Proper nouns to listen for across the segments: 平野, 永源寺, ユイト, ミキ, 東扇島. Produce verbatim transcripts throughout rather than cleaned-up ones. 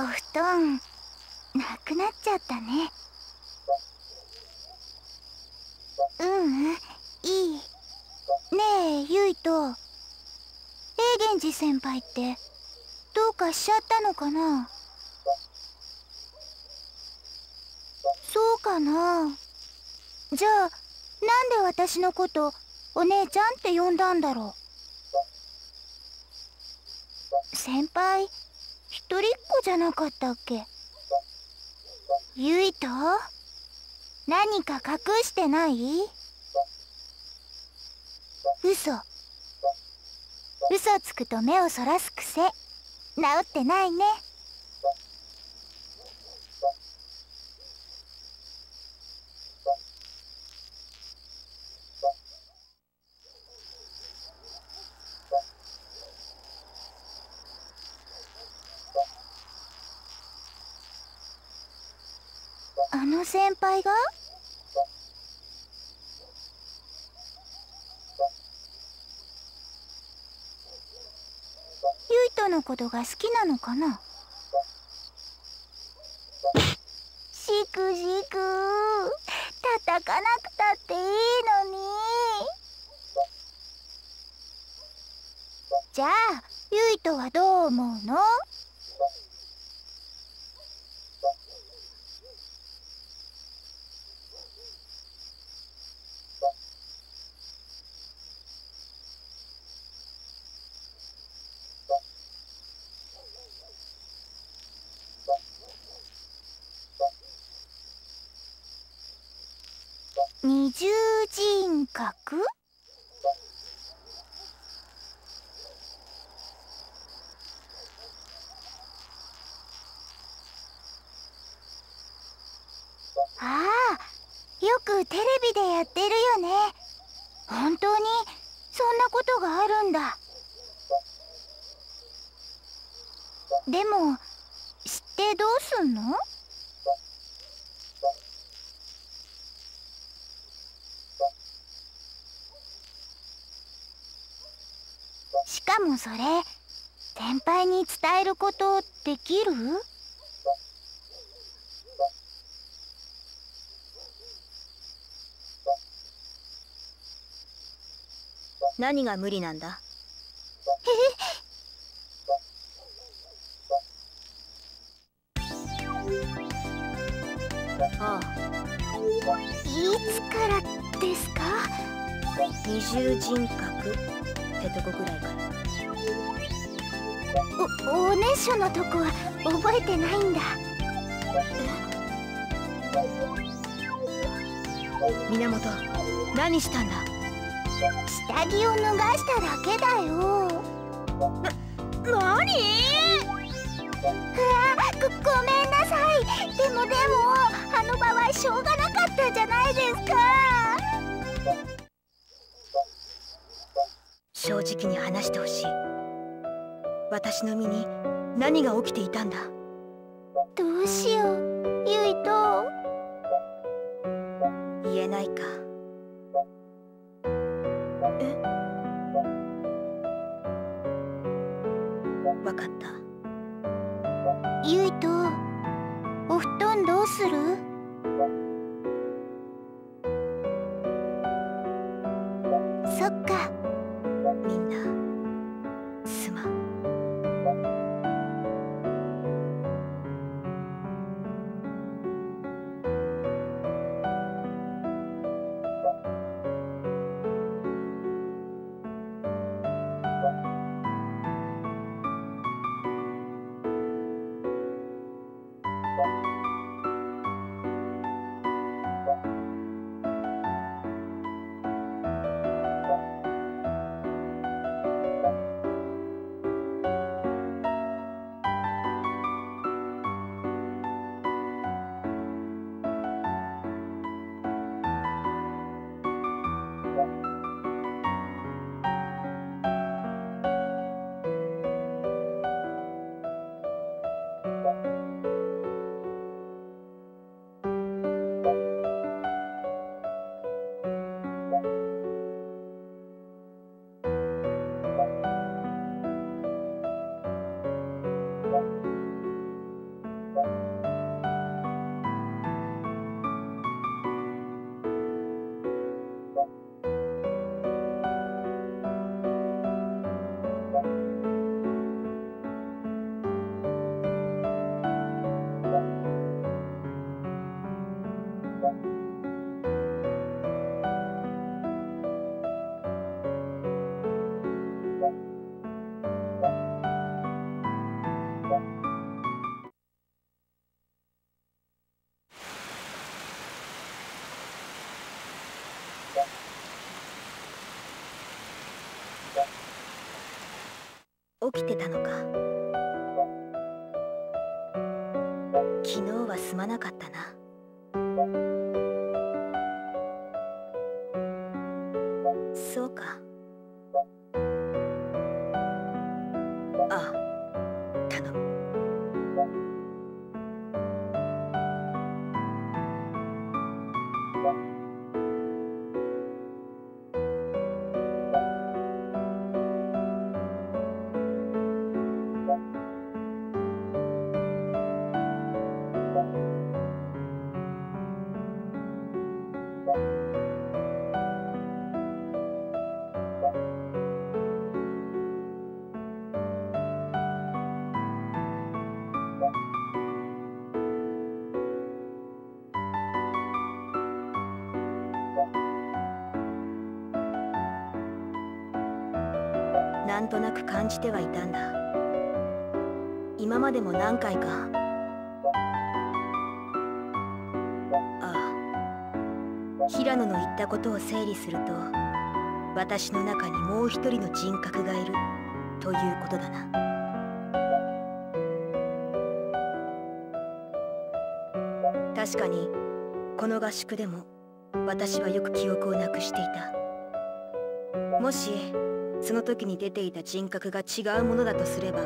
お布団なくなっちゃったね。ううん、いい。ねえゆいと、永源寺先輩ってどうかしちゃったのかな。そうかな。じゃあなんで私のことお姉ちゃんって呼んだんだろう。先輩一人っ子じゃなかったっけ。ゆいと、何か隠してない？嘘。嘘つくと目をそらす癖、治ってないね。あの先輩が？ゆいとのことが好きなのかな？しくじく、叩かなくたっていいのに。じゃあゆいとはどう思うの？二重人格？ああ、よくテレビでやってるよね。本当にそんなことがあるんだ。でも知ってどうすんの？しかもそれ、先輩に伝えることできる？何が無理なんだ？ああ、いつからですか？二重人格ってとこぐらいから。お、おねしょのとこは覚えてないんだ。源、何したんだ？下着を脱がしただけだよ。な、なに？うわ、ご、ごめんなさい。でもでも、あの場はしょうがなかったじゃないですか。正直に話してほしい。私の身に何が起きていたんだ。どうしよう、ゆいと。言えないか。え？わかった。ゆいと、お布団どうする？そっか。みんなすまん。きてたのか。昨日はすまなかったな。そうか。ああ、頼む。なんとなく感じてはいたんだ。今までも何回か。ああ、平野の言ったことを整理すると、私の中にもう一人の人格がいるということだな。確かにこの合宿でも私はよく記憶をなくしていた。もしその時に出ていた人格が違うものだとすれば、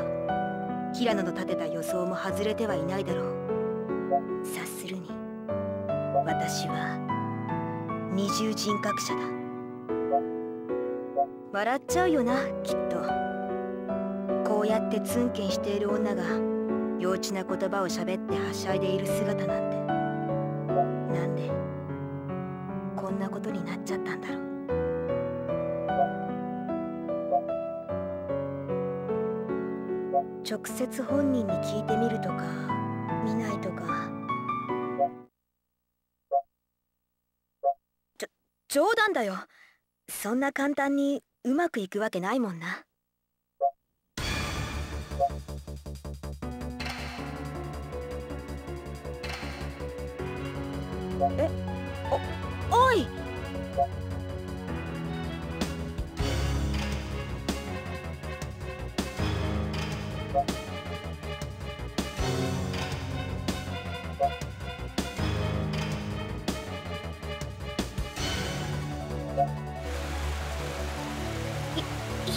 平野の立てた予想も外れてはいないだろう。察するに私は二重人格者だ。笑っちゃうよな、きっと。こうやってツンケンしている女が幼稚な言葉を喋ってはしゃいでいる姿なんて、なんでこんなことになっちゃったんだろう。直接本人に聞いてみるとか見ないとか。じょ冗談だよ。そんな簡単にうまくいくわけないもんな。え、お、おい。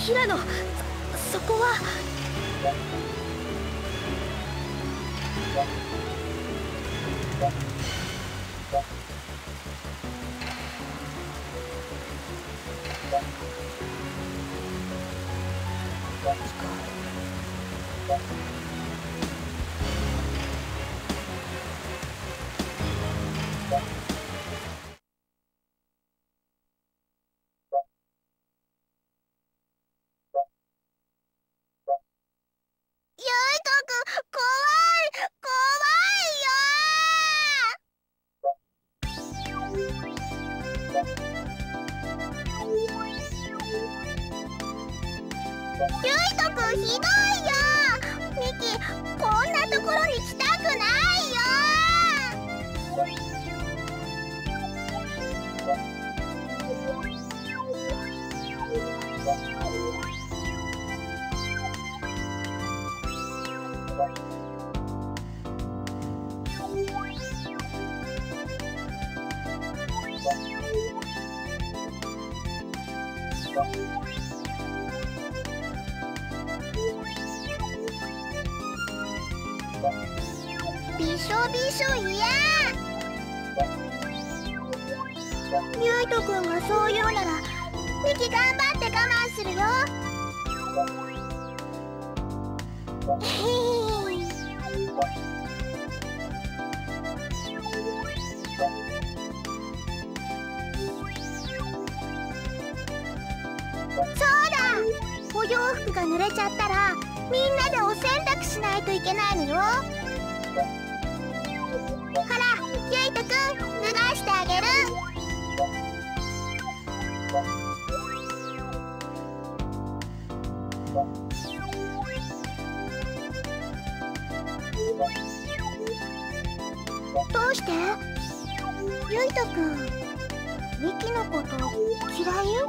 平野、そこは。ゆいとくん、ひどいよ。ミキ、こんなところに来たくないよ。びしょびしょ嫌。ゆいとくんがそう言うなら、ミキ頑張って我慢するよ。そうだ、お洋服が濡れちゃったらみんなでお洗濯しないといけないのよ。ほら、ゆいとくん、脱がしてあげる。どうして？ゆいとくん、ミキのこと嫌いよ。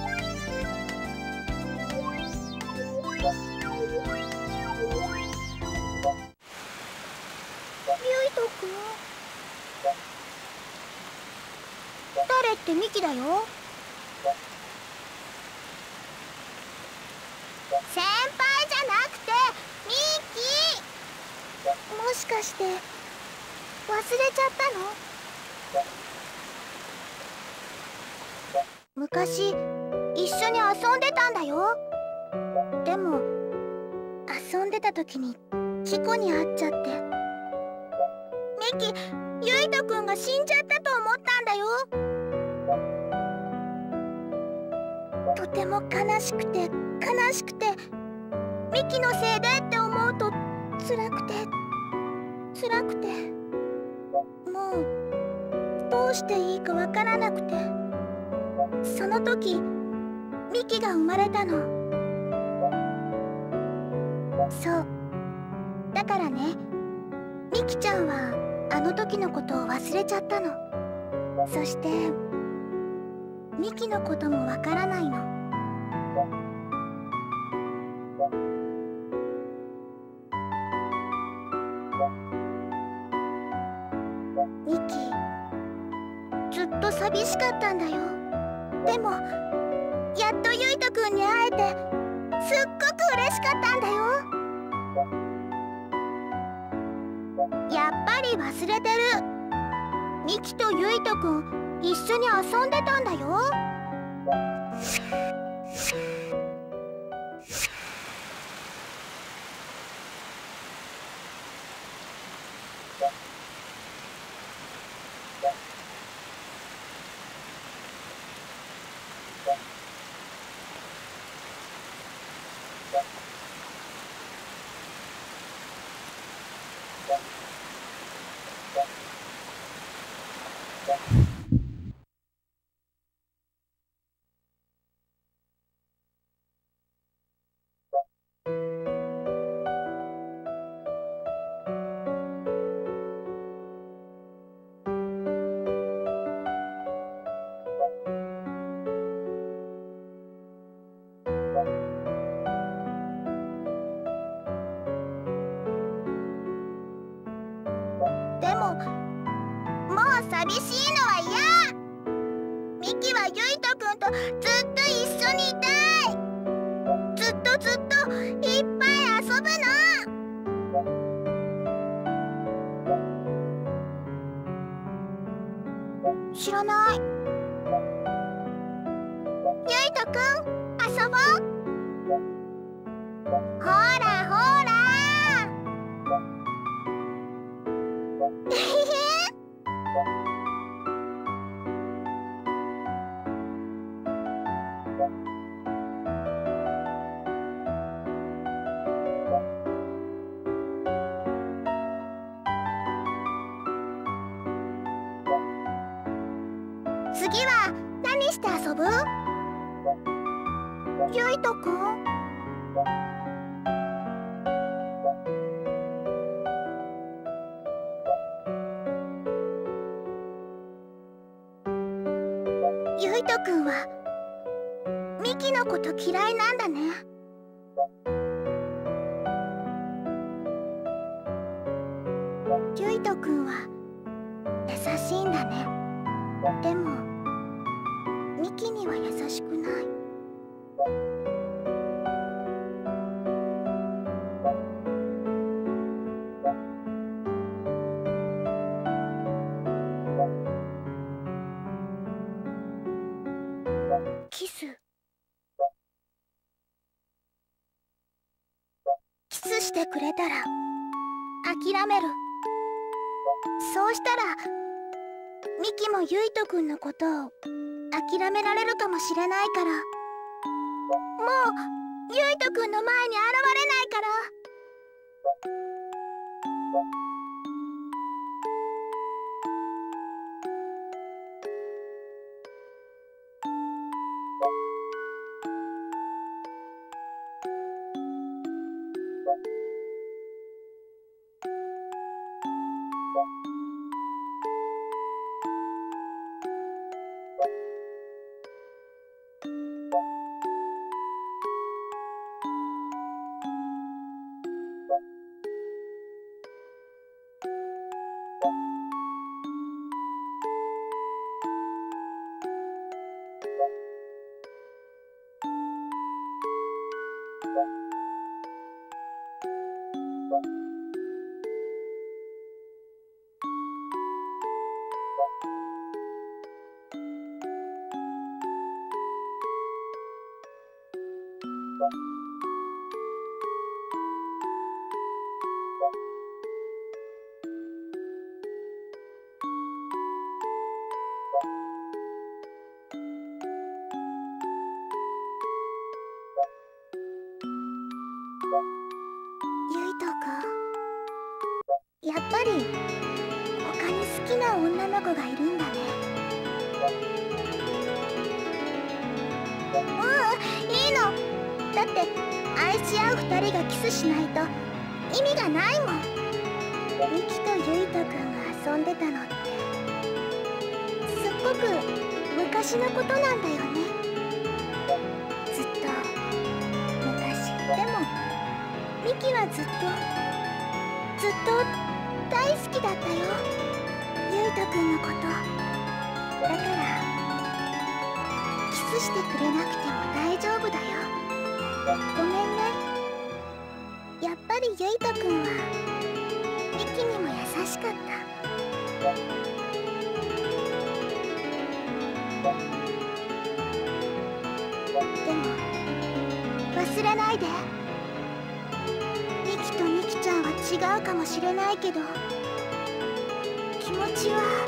のよ。先輩じゃなくてミッキー。もしかして忘れちゃったの？昔一緒に遊んでたんだよ。でも遊んでた時に事故に遭っちゃって、ミキ、ユイトくんが死んじゃったと思ったんだよ。とても悲しくて悲しくて、ミキのせいでって思うと辛くて辛くて、もうどうしていいかわからなくて、その時ミキが生まれたの。そうだからね、ミキちゃんはあの時のことを忘れちゃったの。そしてミキのこともわからないの。ミキずっと寂しかったんだよ。でもやっとユイトくんに会えてすっごく嬉しかったんだよ。やっぱり忘れてる。ミキとユイトくん一緒に遊んでたんだよ。寂しいのは嫌。ミキはユイトくんとずっと一緒にいたい。ずっとずっといっぱい遊ぶの。知らない。ユイトくん、遊ぼう。ほらほら。次は何して遊ぶ？ユイトくん？ユイトくんはミキのこと嫌いなんだね。ユイトくんは優しいんだね。でもミキには優しくない。キスキスしてくれたら諦める。そうしたらミキもユイトくんのことを諦められるかもしれないから、もうユイトくんの前に現れないから。やっぱり他に好きな女の子がいるんだね。うん、いいの。だって愛し合う二人がキスしないと意味がないもん。ミキとユイトくんが遊んでたのってすっごく昔のことなんだよね。ずっと昔。でもミキはずっとずっと大好きだったよ、ゆいとくんのこと。だからキスしてくれなくても大丈夫だよ。ごめんね。やっぱりゆいとくんはミキにも優しかった。でも忘れないで。ミキとミキちゃんは違うかもしれないけど気持ちは